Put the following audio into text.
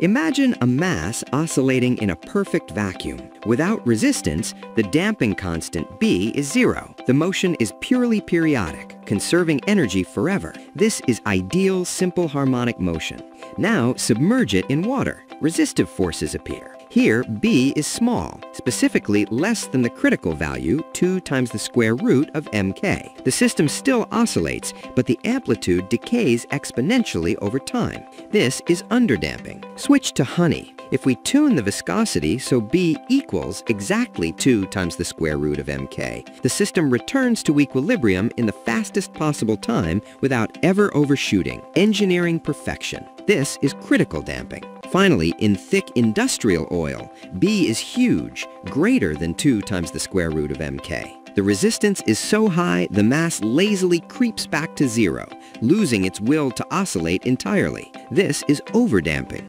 Imagine a mass oscillating in a perfect vacuum. Without resistance, the damping constant B is zero. The motion is purely periodic, conserving energy forever. This is ideal simple harmonic motion. Now submerge it in water. Resistive forces appear. Here, B is small, specifically less than the critical value, 2 times the square root of mk. The system still oscillates, but the amplitude decays exponentially over time. This is underdamping. Switch to honey. If we tune the viscosity so B equals exactly 2 times the square root of mk, the system returns to equilibrium in the fastest possible time without ever overshooting. Engineering perfection. This is critical damping. Finally, in thick industrial oil, B is huge, greater than 2 times the square root of mk. The resistance is so high, the mass lazily creeps back to zero, losing its will to oscillate entirely. This is overdamping.